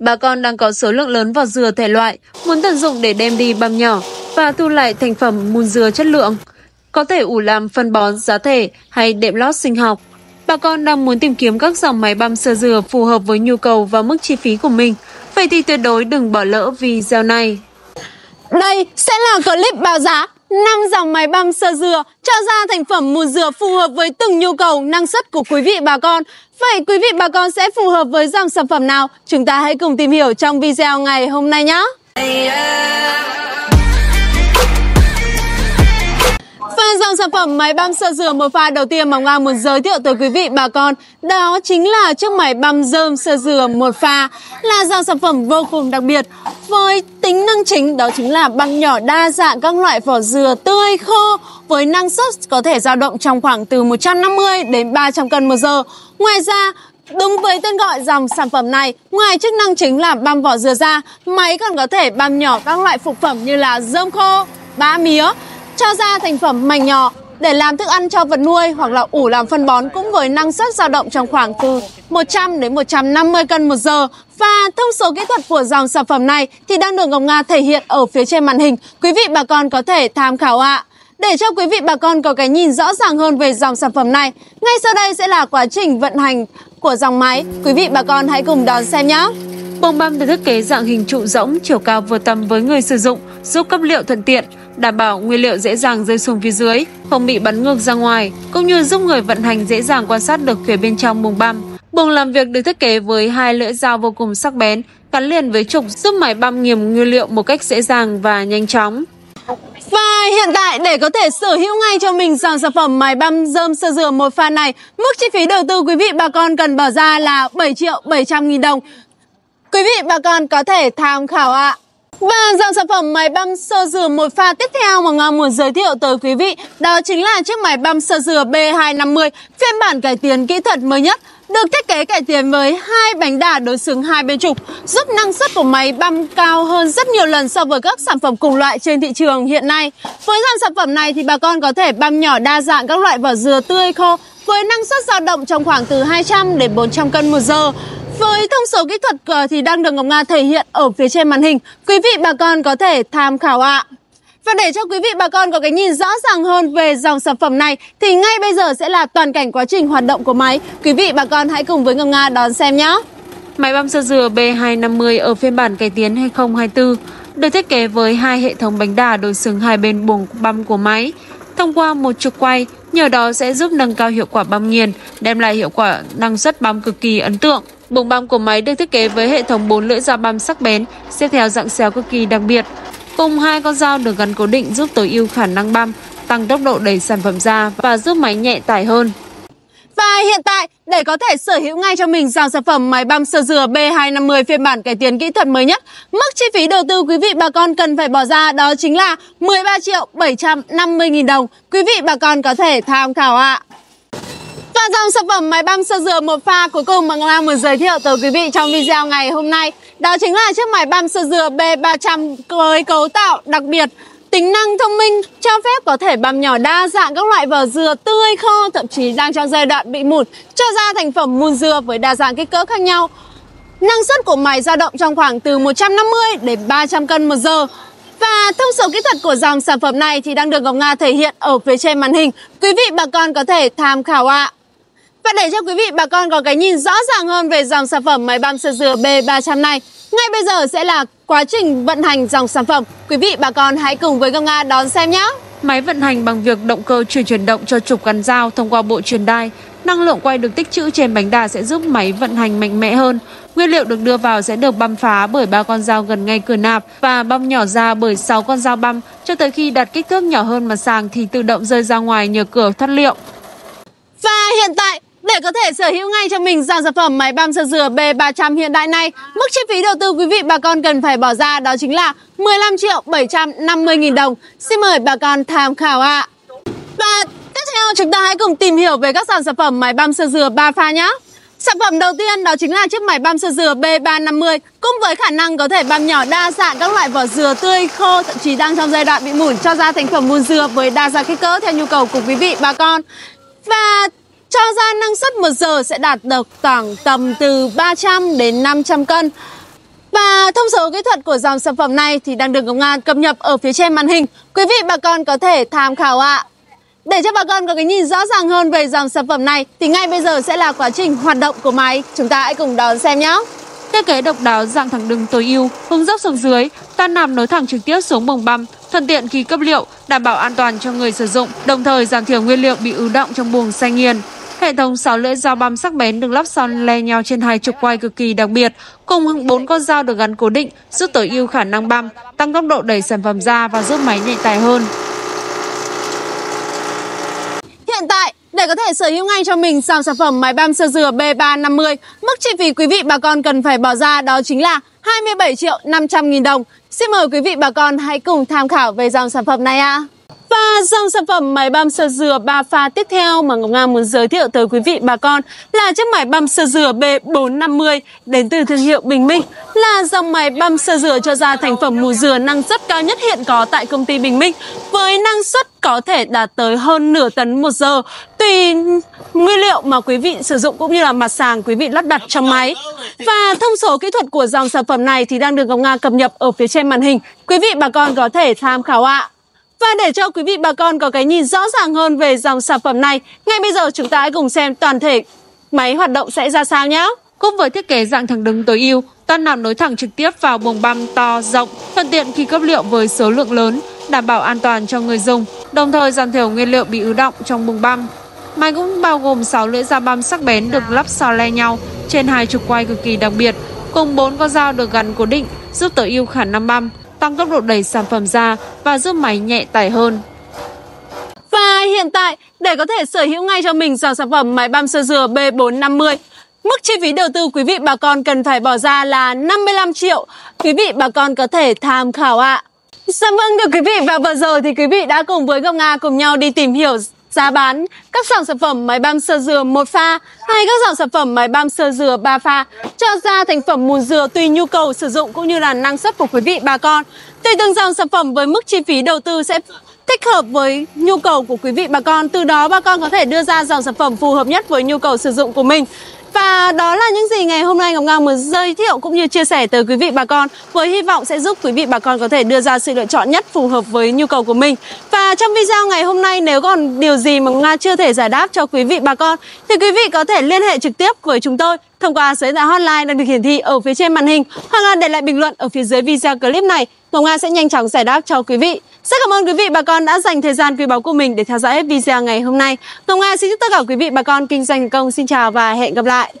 Bà con đang có số lượng lớn vào dừa thể loại, muốn tận dụng để đem đi băm nhỏ và thu lại thành phẩm mùn dừa chất lượng, có thể ủ làm phân bón giá thể hay đệm lót sinh học. Bà con đang muốn tìm kiếm các dòng máy băm sơ dừa phù hợp với nhu cầu và mức chi phí của mình. Vậy thì tuyệt đối đừng bỏ lỡ video này. Đây sẽ là clip báo giá 5 dòng máy băm sơ dừa cho ra thành phẩm mùn dừa phù hợp với từng nhu cầu năng suất của quý vị bà con. Vậy quý vị bà con sẽ phù hợp với dòng sản phẩm nào? Chúng ta hãy cùng tìm hiểu trong video ngày hôm nay nhé. Và dòng sản phẩm máy băm sơ dừa một pha đầu tiên mà Nga muốn giới thiệu tới quý vị bà con đó chính là chiếc máy băm rơm sơ dừa một pha, là dòng sản phẩm vô cùng đặc biệt với tính năng chính đó chính là băm nhỏ đa dạng các loại vỏ dừa tươi khô với năng suất có thể dao động trong khoảng từ 150 đến 300 cân một giờ. Ngoài ra, đúng với tên gọi dòng sản phẩm này, ngoài chức năng chính là băm vỏ dừa ra, máy còn có thể băm nhỏ các loại phụ phẩm như là rơm khô, bã mía, cho ra thành phẩm mảnh nhỏ để làm thức ăn cho vật nuôi hoặc là ủ làm phân bón, cũng với năng suất dao động trong khoảng từ 100 đến 150 cân một giờ. Và thông số kỹ thuật của dòng sản phẩm này thì đang được Ngọc Nga thể hiện ở phía trên màn hình. Quý vị bà con có thể tham khảo ạ. Để cho quý vị bà con có cái nhìn rõ ràng hơn về dòng sản phẩm này, ngay sau đây sẽ là quá trình vận hành của dòng máy. Quý vị bà con hãy cùng đón xem nhé. Bông băm được thiết kế dạng hình trụ rỗng, chiều cao vừa tầm với người sử dụng, giúp cấp liệu thuận tiện, đảm bảo nguyên liệu dễ dàng rơi xuống phía dưới, không bị bắn ngược ra ngoài, cũng như giúp người vận hành dễ dàng quan sát được phía bên trong buồng băm. Buồng làm việc được thiết kế với hai lưỡi dao vô cùng sắc bén, gắn liền với trục, giúp máy băm nghiền nguyên liệu một cách dễ dàng và nhanh chóng. Và hiện tại để có thể sở hữu ngay cho mình dòng sản phẩm máy băm rơm sơ dừa một pha này, mức chi phí đầu tư quý vị bà con cần bỏ ra là 7.700.000 đồng. Quý vị bà con có thể tham khảo ạ. Và dòng sản phẩm máy băm sơ dừa một pha tiếp theo mà Nga muốn giới thiệu tới quý vị đó chính là chiếc máy băm sơ dừa B250 phiên bản cải tiến kỹ thuật mới nhất, được thiết kế cải tiến với hai bánh đà đối xứng hai bên trục, giúp năng suất của máy băm cao hơn rất nhiều lần so với các sản phẩm cùng loại trên thị trường hiện nay. Với dòng sản phẩm này thì bà con có thể băm nhỏ đa dạng các loại vỏ dừa tươi khô với năng suất dao động trong khoảng từ 200 đến 400 cân một giờ. Với thông số kỹ thuật thì đang được Ngọc Nga thể hiện ở phía trên màn hình, quý vị bà con có thể tham khảo ạ. Và để cho quý vị bà con có cái nhìn rõ ràng hơn về dòng sản phẩm này thì ngay bây giờ sẽ là toàn cảnh quá trình hoạt động của máy. Quý vị bà con hãy cùng với Ngọc Nga đón xem nhé. Máy băm sơ dừa B250 ở phiên bản cải tiến 2024 được thiết kế với hai hệ thống bánh đà đối xứng hai bên buồng băm của máy thông qua một trục quay, nhờ đó sẽ giúp nâng cao hiệu quả băm nghiền, đem lại hiệu quả năng suất băm cực kỳ ấn tượng. Buồng băm của máy được thiết kế với hệ thống 4 lưỡi dao băm sắc bén, xếp theo dạng xéo cực kỳ đặc biệt, cùng hai con dao được gắn cố định giúp tối ưu khả năng băm, tăng tốc độ đẩy sản phẩm ra và giúp máy nhẹ tải hơn. Và hiện tại, để có thể sở hữu ngay cho mình dòng sản phẩm máy băm sơ dừa B250 phiên bản cải tiến kỹ thuật mới nhất, mức chi phí đầu tư quý vị bà con cần phải bỏ ra đó chính là 13.750.000 đồng. Quý vị bà con có thể tham khảo ạ. Và dòng sản phẩm máy băm sơ dừa một pha cuối cùng mà Ngọc Nga muốn giới thiệu tới quý vị trong video ngày hôm nay đó chính là chiếc máy băm sơ dừa B300 với cấu tạo đặc biệt, tính năng thông minh cho phép có thể băm nhỏ đa dạng các loại vỏ dừa tươi khô, thậm chí đang trong giai đoạn bị mụn, cho ra thành phẩm mùn dừa với đa dạng kích cỡ khác nhau. Năng suất của máy dao động trong khoảng từ 150 đến 300 cân một giờ. Và thông số kỹ thuật của dòng sản phẩm này thì đang được Ngọc Nga thể hiện ở phía trên màn hình. Quý vị bà con có thể tham khảo ạ. Và để cho quý vị bà con có cái nhìn rõ ràng hơn về dòng sản phẩm máy băm sơ dừa B300 này, ngay bây giờ sẽ là quá trình vận hành dòng sản phẩm. Quý vị bà con hãy cùng với Ngọc Nga đón xem nhé. Máy vận hành bằng việc động cơ chuyển động cho trục gắn dao thông qua bộ truyền đai. Năng lượng quay được tích trữ trên bánh đà sẽ giúp máy vận hành mạnh mẽ hơn. Nguyên liệu được đưa vào sẽ được băm phá bởi 3 con dao gần ngay cửa nạp và băm nhỏ ra bởi 6 con dao băm, cho tới khi đạt kích thước nhỏ hơn mặt sàng thì tự động rơi ra ngoài nhờ cửa thoát liệu. Và hiện tại, để có thể sở hữu ngay cho mình dòng sản phẩm máy băm sơ dừa B300 hiện đại này, mức chi phí đầu tư quý vị bà con cần phải bỏ ra đó chính là 15.750.000 đồng. Xin mời bà con tham khảo ạ. Và tiếp theo chúng ta hãy cùng tìm hiểu về các dòng sản phẩm máy băm sơ dừa 3 pha nhé. Sản phẩm đầu tiên đó chính là chiếc máy băm sơ dừa B350, cũng với khả năng có thể băm nhỏ đa dạng các loại vỏ dừa tươi khô, thậm chí đang trong giai đoạn bị mủn, cho ra thành phẩm mùn dừa với đa dạng kích cỡ theo nhu cầu của quý vị bà con. Và cho ra năng suất 1 giờ sẽ đạt được khoảng tầm từ 300 đến 500 cân. Và thông số kỹ thuật của dòng sản phẩm này thì đang được Ngọc Nga cập nhật ở phía trên màn hình. Quý vị bà con có thể tham khảo ạ. Để cho bà con có cái nhìn rõ ràng hơn về dòng sản phẩm này thì ngay bây giờ sẽ là quá trình hoạt động của máy. Chúng ta hãy cùng đón xem nhé. Thiết kế độc đáo dạng thẳng đứng tối ưu, hướng dốc xuống dưới, tan nằm nối thẳng trực tiếp xuống bồng băm, thuận tiện khi cấp liệu, đảm bảo an toàn cho người sử dụng, đồng thời giảm thiểu nguyên liệu bị ứ động trong buồng xay nghiền. Hệ thống 6 lưỡi dao băm sắc bén được lắp son le nhau trên 2 trục quay cực kỳ đặc biệt, cùng 4 con dao được gắn cố định, giúp tối ưu khả năng băm, tăng tốc độ đẩy sản phẩm ra và giúp máy nhạy tài hơn. Hiện tại, để có thể sở hữu ngay cho mình dòng sản phẩm máy băm sơ dừa B350, mức chi phí quý vị bà con cần phải bỏ ra đó chính là 27.500.000 đồng. Xin mời quý vị bà con hãy cùng tham khảo về dòng sản phẩm này ạ. Và dòng sản phẩm máy băm sơ dừa 3 pha tiếp theo mà Ngọc Nga muốn giới thiệu tới quý vị bà con là chiếc máy băm sơ dừa B450 đến từ thương hiệu Bình Minh, là dòng máy băm sơ dừa cho ra thành phẩm mù dừa năng suất cao nhất hiện có tại công ty Bình Minh, với năng suất có thể đạt tới hơn nửa tấn một giờ tùy nguyên liệu mà quý vị sử dụng cũng như là mặt sàng quý vị lắp đặt trong máy. Và thông số kỹ thuật của dòng sản phẩm này thì đang được Ngọc Nga cập nhật ở phía trên màn hình. Quý vị bà con có thể tham khảo ạ. Và để cho quý vị bà con có cái nhìn rõ ràng hơn về dòng sản phẩm này, ngay bây giờ chúng ta hãy cùng xem toàn thể máy hoạt động sẽ ra sao nhé. Cũng với thiết kế dạng thẳng đứng tối ưu, toan nằm nối thẳng trực tiếp vào buồng băm to, rộng, thuận tiện khi cấp liệu với số lượng lớn, đảm bảo an toàn cho người dùng, đồng thời giảm thiểu nguyên liệu bị ứ động trong buồng băm. Máy cũng bao gồm 6 lưỡi dao băm sắc bén được lắp xò le nhau trên 2 trục quay cực kỳ đặc biệt, cùng 4 con dao được gắn cố định, giúp tối ưu khả năng băm, tăng tốc độ đẩy sản phẩm ra và giúp máy nhẹ tải hơn. Và hiện tại, để có thể sở hữu ngay cho mình dòng sản phẩm máy băm sơ dừa B450, mức chi phí đầu tư quý vị bà con cần phải bỏ ra là 55 triệu. Quý vị bà con có thể tham khảo ạ. Dạ vâng thưa quý vị, và vừa rồi thì quý vị đã cùng với Ngọc Nga cùng nhau đi tìm hiểu giá bán các dòng sản phẩm máy băm sơ dừa 1 pha hay các dòng sản phẩm máy băm sơ dừa 3 pha cho ra thành phẩm mùn dừa tùy nhu cầu sử dụng cũng như là năng suất của quý vị bà con. Tùy từng dòng sản phẩm với mức chi phí đầu tư sẽ thích hợp với nhu cầu của quý vị bà con, từ đó bà con có thể đưa ra dòng sản phẩm phù hợp nhất với nhu cầu sử dụng của mình. Và đó là những gì ngày hôm nay Ngọc Nga muốn giới thiệu cũng như chia sẻ tới quý vị bà con, với hy vọng sẽ giúp quý vị bà con có thể đưa ra sự lựa chọn nhất phù hợp với nhu cầu của mình. Và trong video ngày hôm nay, nếu còn điều gì mà Ngọc Nga chưa thể giải đáp cho quý vị bà con thì quý vị có thể liên hệ trực tiếp với chúng tôi thông qua số điện thoại hotline đang được hiển thị ở phía trên màn hình, hoặc là để lại bình luận ở phía dưới video clip này. Ngọc Nga sẽ nhanh chóng giải đáp cho quý vị. Rất cảm ơn quý vị bà con đã dành thời gian quý báu của mình để theo dõi video ngày hôm nay. Ngọc Nga xin chúc tất cả quý vị bà con kinh doanh thành công. Xin chào và hẹn gặp lại.